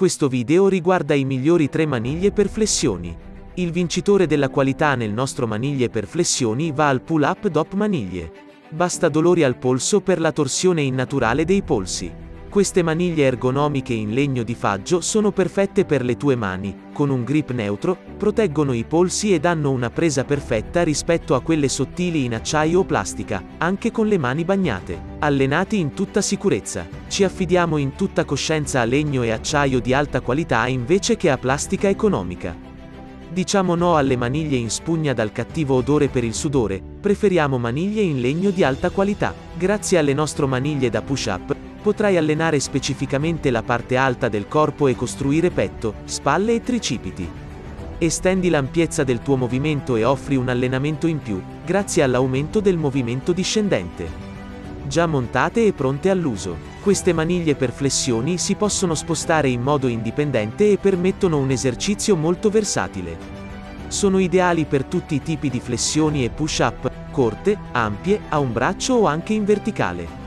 Questo video riguarda i migliori 3 maniglie per flessioni. Il vincitore della qualità nel nostro maniglie per flessioni va al Pull Up Dop Maniglie. Basta dolori al polso per la torsione innaturale dei polsi. Queste maniglie ergonomiche in legno di faggio sono perfette per le tue mani, con un grip neutro, proteggono i polsi e danno una presa perfetta rispetto a quelle sottili in acciaio o plastica, anche con le mani bagnate. Allenati in tutta sicurezza, ci affidiamo in tutta coscienza a legno e acciaio di alta qualità invece che a plastica economica. Diciamo no alle maniglie in spugna dal cattivo odore per il sudore, preferiamo maniglie in legno di alta qualità. Grazie alle nostre maniglie da push-up, potrai allenare specificamente la parte alta del corpo e costruire petto, spalle e tricipiti. Estendi l'ampiezza del tuo movimento e offri un allenamento in più, grazie all'aumento del movimento discendente. Già montate e pronte all'uso. Queste maniglie per flessioni si possono spostare in modo indipendente e permettono un esercizio molto versatile. Sono ideali per tutti i tipi di flessioni e push-up, corte, ampie, a un braccio o anche in verticale.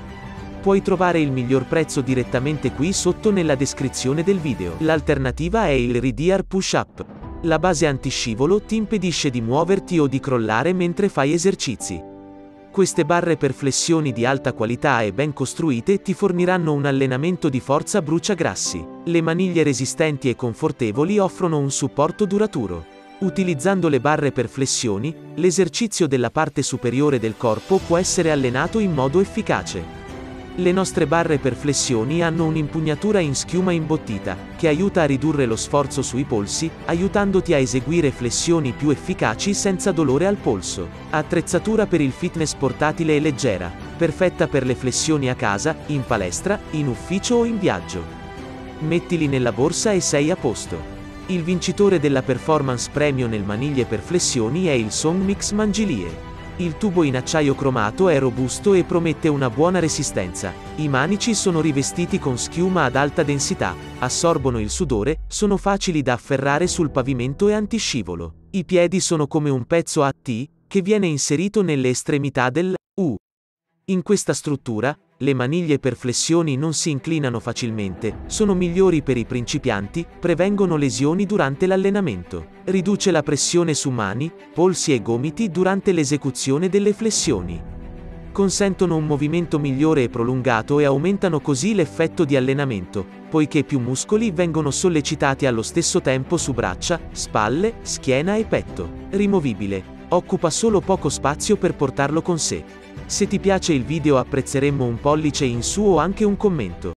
Puoi trovare il miglior prezzo direttamente qui sotto nella descrizione del video. L'alternativa è il Readaeer Push Up. La base antiscivolo ti impedisce di muoverti o di crollare mentre fai esercizi. Queste barre per flessioni di alta qualità e ben costruite ti forniranno un allenamento di forza bruciagrassi. Le maniglie resistenti e confortevoli offrono un supporto duraturo. Utilizzando le barre per flessioni, l'esercizio della parte superiore del corpo può essere allenato in modo efficace. Le nostre barre per flessioni hanno un'impugnatura in schiuma imbottita, che aiuta a ridurre lo sforzo sui polsi, aiutandoti a eseguire flessioni più efficaci senza dolore al polso. Attrezzatura per il fitness portatile e leggera, perfetta per le flessioni a casa, in palestra, in ufficio o in viaggio. Mettili nella borsa e sei a posto. Il vincitore della performance premio nel maniglie per flessioni è il Song Mix Mangilie. Il tubo in acciaio cromato è robusto e promette una buona resistenza. I manici sono rivestiti con schiuma ad alta densità, assorbono il sudore, sono facili da afferrare sul pavimento e antiscivolo. I piedi sono come un pezzo a T, che viene inserito nelle estremità del U. In questa struttura, le maniglie per flessioni non si inclinano facilmente, sono migliori per i principianti, prevengono lesioni durante l'allenamento. Riduce la pressione su mani, polsi e gomiti durante l'esecuzione delle flessioni. Consentono un movimento migliore e prolungato e aumentano così l'effetto di allenamento, poiché più muscoli vengono sollecitati allo stesso tempo su braccia, spalle, schiena e petto. Rimovibile. Occupa solo poco spazio per portarlo con sé. Se ti piace il video apprezzeremmo un pollice in su o anche un commento.